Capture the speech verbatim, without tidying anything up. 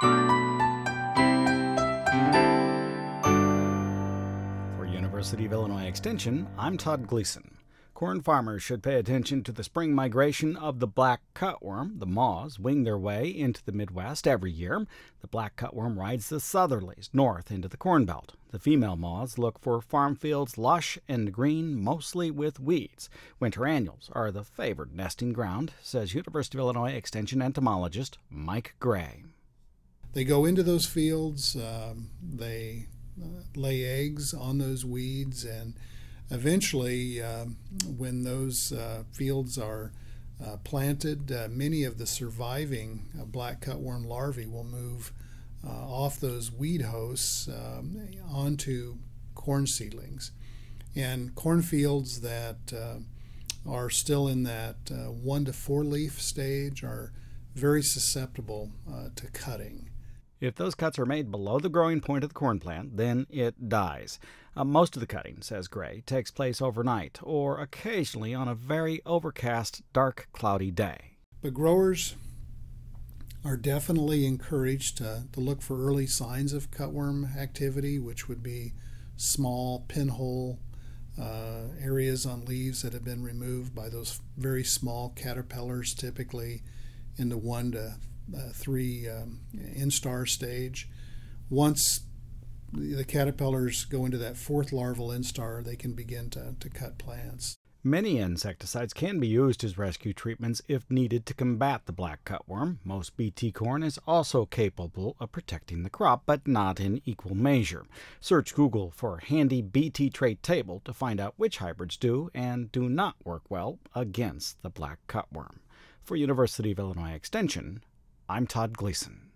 For University of Illinois Extension, I'm Todd Gleason. Corn farmers should pay attention to the spring migration of the black cutworm. The moths wing their way into the Midwest every year. The black cutworm rides the southerlies north into the Corn Belt. The female moths look for farm fields lush and green, mostly with weeds. Winter annuals are the favored nesting ground, says University of Illinois Extension entomologist Mike Gray. They go into those fields, um, they uh, lay eggs on those weeds, and eventually, uh, when those uh, fields are uh, planted, uh, many of the surviving uh, black cutworm larvae will move uh, off those weed hosts um, onto corn seedlings. And cornfields that uh, are still in that uh, one to four leaf stage are very susceptible uh, to cutting. If those cuts are made below the growing point of the corn plant, then it dies. Uh, most of the cutting, says Gray, takes place overnight or occasionally on a very overcast, dark, cloudy day. But growers are definitely encouraged to, to look for early signs of cutworm activity, which would be small pinhole uh, areas on leaves that have been removed by those very small caterpillars, typically in the one to Uh, three um, instar stage. Once the caterpillars go into that fourth larval instar, they can begin to, to cut plants. Many insecticides can be used as rescue treatments if needed to combat the black cutworm. Most B T corn is also capable of protecting the crop, but not in equal measure. Search Google for handy B T trait table to find out which hybrids do and do not work well against the black cutworm. For University of Illinois Extension, I'm Todd Gleason.